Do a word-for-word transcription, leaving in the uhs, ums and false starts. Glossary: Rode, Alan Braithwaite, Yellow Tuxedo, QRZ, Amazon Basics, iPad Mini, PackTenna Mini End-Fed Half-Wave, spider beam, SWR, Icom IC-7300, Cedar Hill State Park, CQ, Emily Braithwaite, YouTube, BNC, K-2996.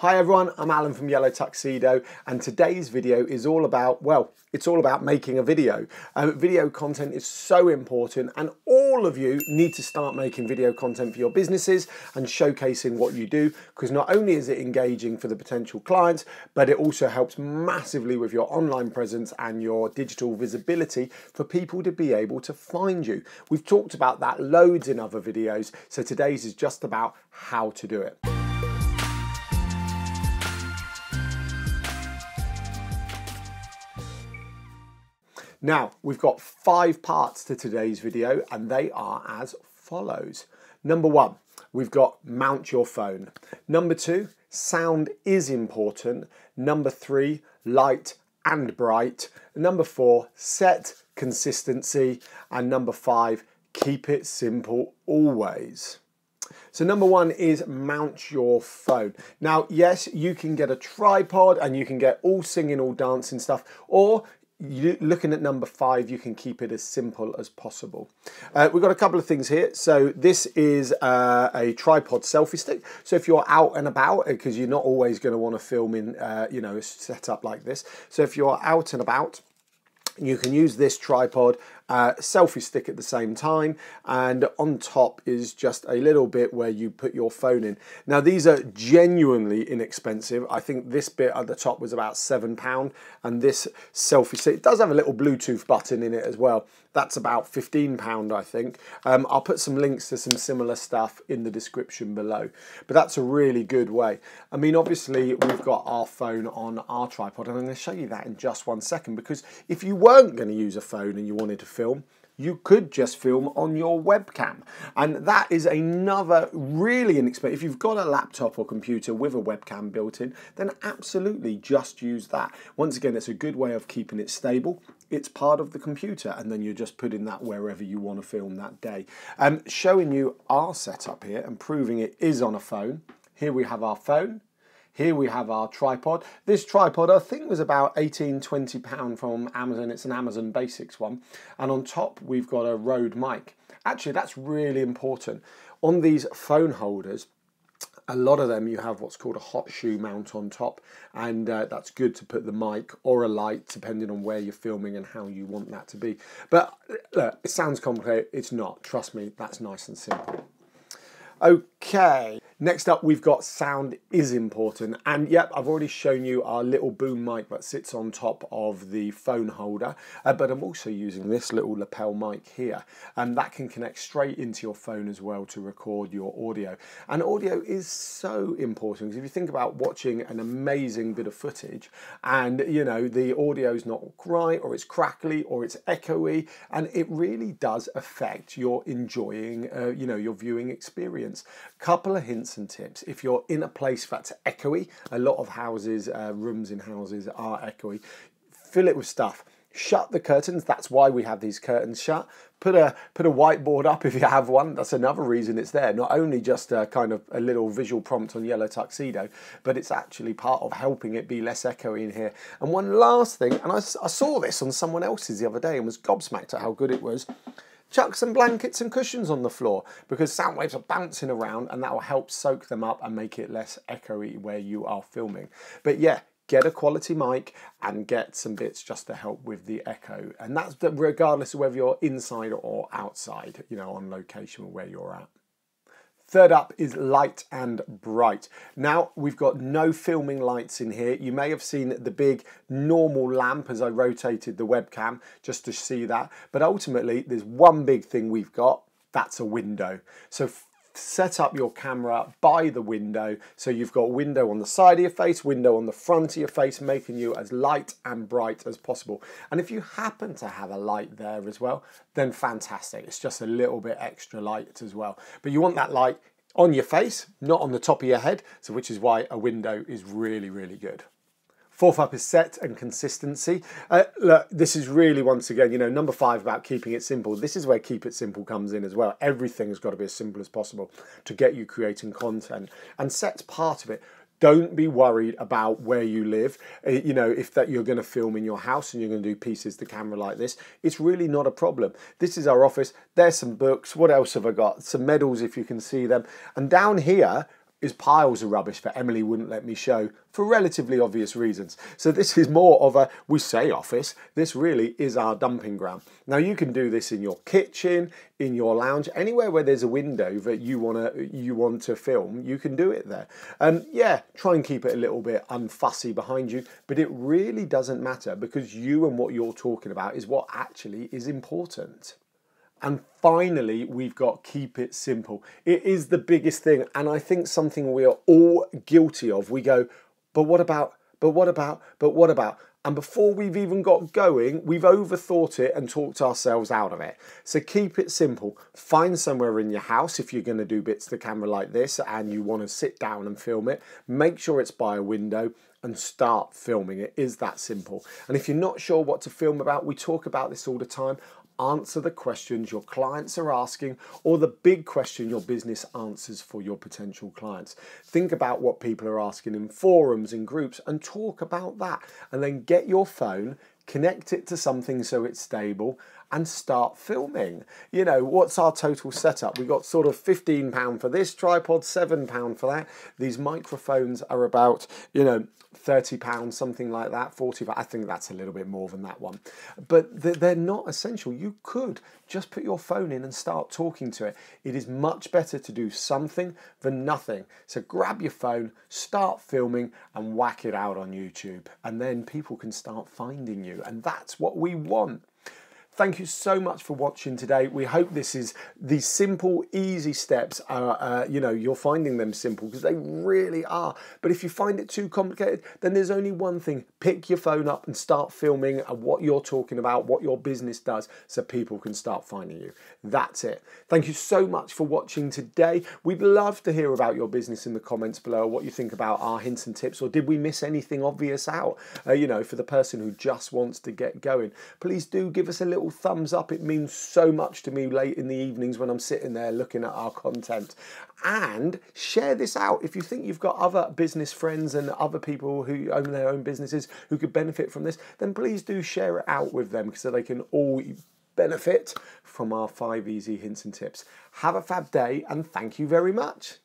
Hi everyone, I'm Alan from Yellow Tuxedo, and today's video is all about, well, it's all about making a video. Um, video content is so important, and all of you need to start making video content for your businesses and showcasing what you do, because not only is it engaging for the potential clients, but it also helps massively with your online presence and your digital visibility for people to be able to find you. We've talked about that loads in other videos, so today's is just about how to do it. Now, we've got five parts to today's video, and they are as follows. Number one, we've got mount your phone. Number two, sound is important. Number three, light and bright. Number four, set consistency. And number five, keep it simple always. So number one is mount your phone. Now, yes, you can get a tripod and you can get all singing, all dancing stuff, or You, looking at number five, you can keep it as simple as possible. Uh, we've got a couple of things here. So this is uh, a tripod selfie stick. So if you're out and about, because you're not always going to want to film in, uh, you know, a setup like this. So if you're out and about, you can use this tripod, uh, selfie stick at the same time, and on top is just a little bit where you put your phone in. Now, these are genuinely inexpensive. I think this bit at the top was about seven pounds, and this selfie stick, it does have a little Bluetooth button in it as well. That's about fifteen pounds, I think. Um, I'll put some links to some similar stuff in the description below, but that's a really good way. I mean, obviously, we've got our phone on our tripod, and I'm going to show you that in just one second, because if you weren't going to use a phone and you wanted to film, you could just film on your webcam. And that is another really inexpensive. If you've got a laptop or computer with a webcam built in, then absolutely just use that. Once again, it's a good way of keeping it stable. It's part of the computer, and then you're just putting that wherever you want to film that day. Um, showing you our setup here and proving it is on a phone. Here we have our phone. Here we have our tripod. This tripod, I think, was about eighteen, twenty pounds from Amazon. It's an Amazon Basics one. And on top, we've got a Rode mic. Actually, that's really important. On these phone holders, a lot of them, you have what's called a hot shoe mount on top, and uh, that's good to put the mic or a light, depending on where you're filming and how you want that to be. But look, it sounds complicated. It's not. Trust me, that's nice and simple. Okay, next up we've got sound is important, and yep, I've already shown you our little boom mic that sits on top of the phone holder, uh, but I'm also using this little lapel mic here, and that can connect straight into your phone as well to record your audio. And audio is so important, because if you think about watching an amazing bit of footage and, you know, the audio's not right, or it's crackly, or it's echoey, and it really does affect your enjoying, uh, you know, your viewing experience. Couple of hints and tips. If you're in a place that's echoey, a lot of houses, uh, rooms in houses are echoey, fill it with stuff. Shut the curtains. That's why we have these curtains shut. Put a, put a whiteboard up if you have one. That's another reason it's there. Not only just a kind of a little visual prompt on Yellow Tuxedo, but it's actually part of helping it be less echoey in here. And one last thing, and I, I saw this on someone else's the other day and was gobsmacked at how good it was. Chuck some blankets and cushions on the floor, because sound waves are bouncing around, and that will help soak them up and make it less echoey where you are filming. But yeah, get a quality mic and get some bits just to help with the echo. And that's regardless of whether you're inside or outside, you know, on location or where you're at. Third up is light and bright. Now, we've got no filming lights in here. You may have seen the big normal lamp as I rotated the webcam just to see that. But ultimately, there's one big thing we've got. That's a window. So set up your camera by the window. So you've got window on the side of your face, window on the front of your face, making you as light and bright as possible. And if you happen to have a light there as well, then fantastic. It's just a little bit extra light as well. But you want that light on your face, not on the top of your head. So which is why a window is really, really good. Fourth up is set and consistency. Uh, look, this is really, once again, you know, number five about keeping it simple. This is where keep it simple comes in as well. Everything has got to be as simple as possible to get you creating content. And set's part of it. Don't be worried about where you live. Uh, you know, if that you're going to film in your house and you're going to do pieces to camera like this, it's really not a problem. This is our office. There's some books. What else have I got? Some medals, if you can see them. And down here is piles of rubbish that Emily wouldn't let me show for relatively obvious reasons. So this is more of a, we say office, this really is our dumping ground. Now you can do this in your kitchen, in your lounge, anywhere where there's a window that you wanna you want to film, you can do it there. And um, yeah, try and keep it a little bit unfussy behind you, but it really doesn't matter because you and what you're talking about is what actually is important. And finally, we've got keep it simple. It is the biggest thing, and I think something we are all guilty of. We go, but what about, but what about, but what about? And before we've even got going, we've overthought it and talked ourselves out of it. So keep it simple. Find somewhere in your house if you're going to do bits to camera like this and you want to sit down and film it. Make sure it's by a window and start filming. It is that simple. And if you're not sure what to film about, we talk about this all the time. Answer the questions your clients are asking, or the big question your business answers for your potential clients. Think about what people are asking in forums and groups and talk about that, and then get your phone, connect it to something so it's stable, and start filming. You know, what's our total setup? We got sort of fifteen pounds for this tripod, seven pounds for that. These microphones are about, you know, thirty pounds, something like that, forty pounds. I think that's a little bit more than that one. But they're not essential. You could just put your phone in and start talking to it. It is much better to do something than nothing. So grab your phone, start filming, and whack it out on YouTube. And then people can start finding you. And that's what we want. Thank you so much for watching today. We hope this is these simple, easy steps. Are, uh, you know, you're finding them simple because they really are. But if you find it too complicated, then there's only one thing. Pick your phone up and start filming what you're talking about, what your business does, so people can start finding you. That's it. Thank you so much for watching today. We'd love to hear about your business in the comments below, or what you think about our hints and tips, or did we miss anything obvious out? Uh, you know, for the person who just wants to get going, please do give us a little thumbs up. It means so much to me late in the evenings when I'm sitting there looking at our content. And share this out if you think you've got other business friends and other people who own their own businesses who could benefit from this, then please do share it out with them so they can all benefit from our five easy hints and tips. Have a fab day, and thank you very much.